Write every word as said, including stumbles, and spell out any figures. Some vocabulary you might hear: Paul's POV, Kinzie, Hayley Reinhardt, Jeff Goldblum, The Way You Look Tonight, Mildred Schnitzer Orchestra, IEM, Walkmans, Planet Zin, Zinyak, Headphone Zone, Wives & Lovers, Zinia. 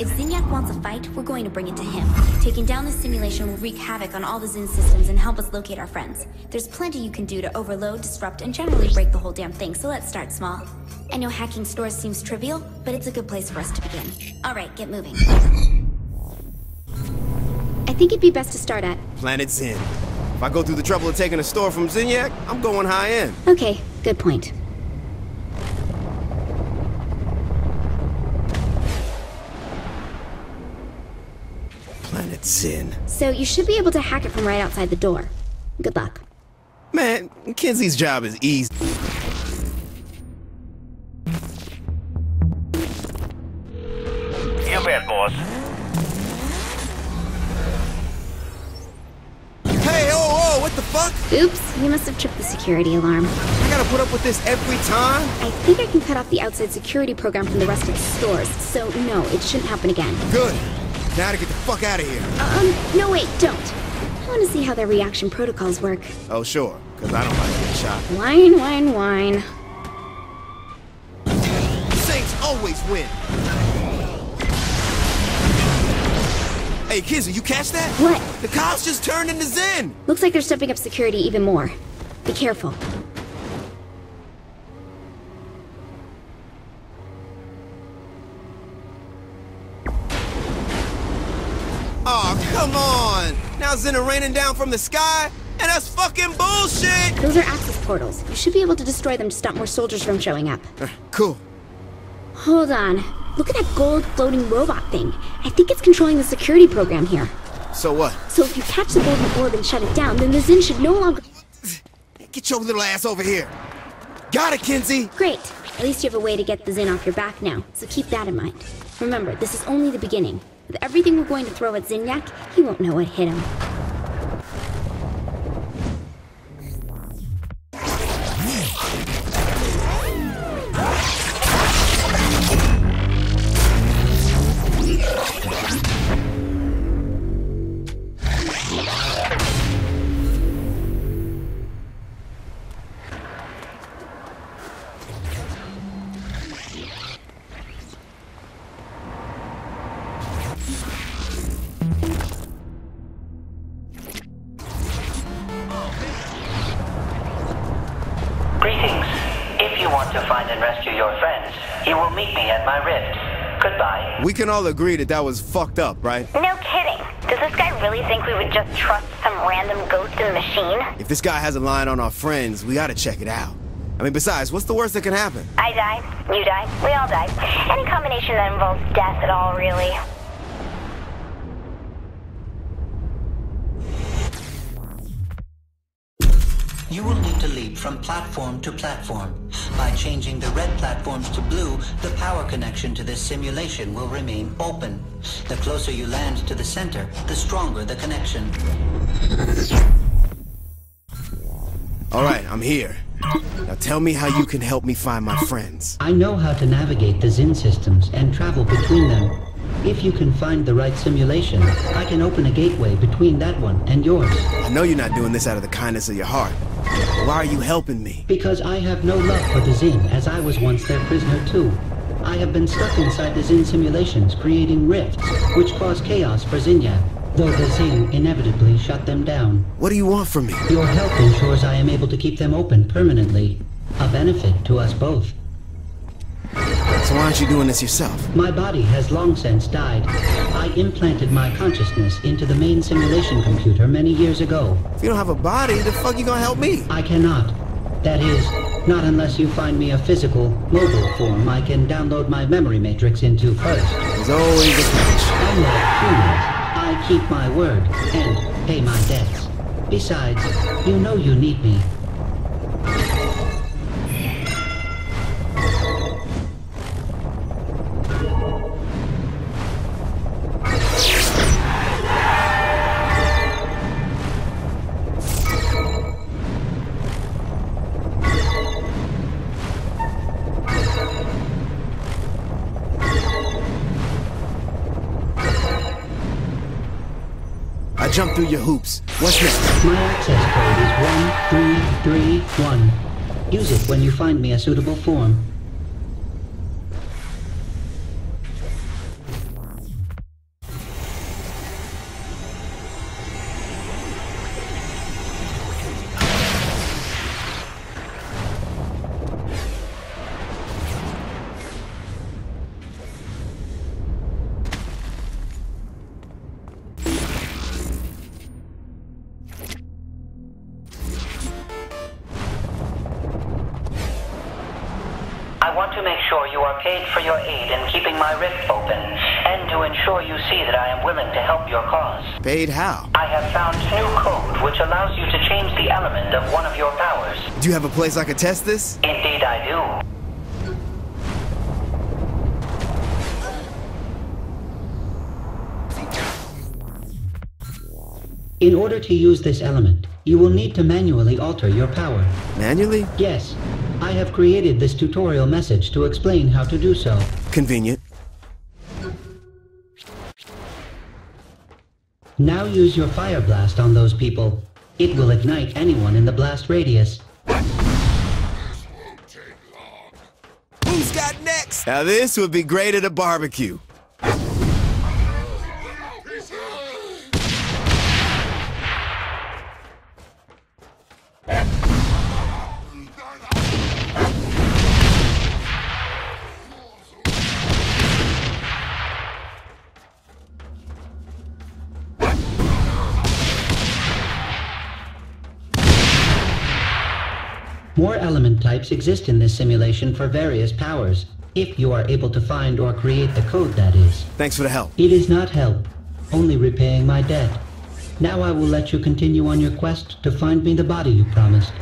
If Zinyak wants a fight, we're going to bring it to him. Taking down this simulation will wreak havoc on all the Zin systems and help us locate our friends. There's plenty you can do to overload, disrupt, and generally break the whole damn thing, so let's start small. I know hacking stores seems trivial, but it's a good place for us to begin. Alright, get moving. I think it'd be best to start at Planet Zin. If I go through the trouble of taking a store from Zinyak, I'm going high end. Okay, good point. Planet Zin. So you should be able to hack it from right outside the door. Good luck. Man, Kinzie's job is easy. You bet, boss. Hey, oh, oh, what the fuck? Oops, you must have tripped the security alarm. I gotta put up with this every time? I think I can cut off the outside security program from the rest of the stores, so no, it shouldn't happen again. Good. Now to get the fuck out of here. Um, no wait, don't. I want to see how their reaction protocols work. Oh sure, because I don't like getting shot. Wine, wine, wine. Saints always win. Hey Kinzie, you catch that? What? The cops just turned into Zin. Looks like they're stepping up security even more. Be careful. Come on! Now Zin are raining down from the sky? And that's fucking bullshit! Those are access portals. You should be able to destroy them to stop more soldiers from showing up. Uh, cool. Hold on. Look at that gold floating robot thing. I think it's controlling the security program here. So what? So if you catch the golden orb and shut it down, then the Zin should no longer... Get your little ass over here! Got it, Kinzie! Great. At least you have a way to get the Zin off your back now, so keep that in mind. Remember, this is only the beginning. With everything we're going to throw at Zinyak, he won't know what hit him. We can all agree that that was fucked up, right? No kidding. Does this guy really think we would just trust some random ghost in the machine? If this guy has a line on our friends, we gotta check it out. I mean, besides, what's the worst that can happen? I die, you die, we all die. Any combination that involves death at all, really. You will need to leap from platform to platform. By changing the red platforms to blue, the power connection to this simulation will remain open. The closer you land to the center, the stronger the connection. Alright, I'm here. Now tell me how you can help me find my friends. I know how to navigate the Zin systems and travel between them. If you can find the right simulation, I can open a gateway between that one and yours. I know you're not doing this out of the kindness of your heart. Why are you helping me? Because I have no love for the Zin, as I was once their prisoner too. I have been stuck inside the Zin simulations, creating rifts, which cause chaos for Zinia, though the Zin inevitably shut them down. What do you want from me? Your help ensures I am able to keep them open permanently. A benefit to us both. So why aren't you doing this yourself? My body has long since died. I implanted my consciousness into the main simulation computer many years ago. If you don't have a body, the fuck you gonna help me? I cannot. That is, not unless you find me a physical, mobile form I can download my memory matrix into first. There's always a catch. Unlike humans, I keep my word and pay my debts. Besides, you know you need me. Jump through your hoops. What's next? My access code is one three three one. Use it when you find me a suitable form. I want to make sure you are paid for your aid in keeping my rift open, and to ensure you see that I am willing to help your cause. Paid how? I have found new code which allows you to change the element of one of your powers. Do you have a place I could test this? Indeed I do. In order to use this element, you will need to manually alter your power. Manually? Yes. I have created this tutorial message to explain how to do so. Convenient. Now use your fire blast on those people. It will ignite anyone in the blast radius. This won't take long. Who's got next? Now this would be great at a barbecue. More element types exist in this simulation for various powers, if you are able to find or create the code, that is. Thanks for the help. It is not help, only repaying my debt. Now I will let you continue on your quest to find me the body you promised.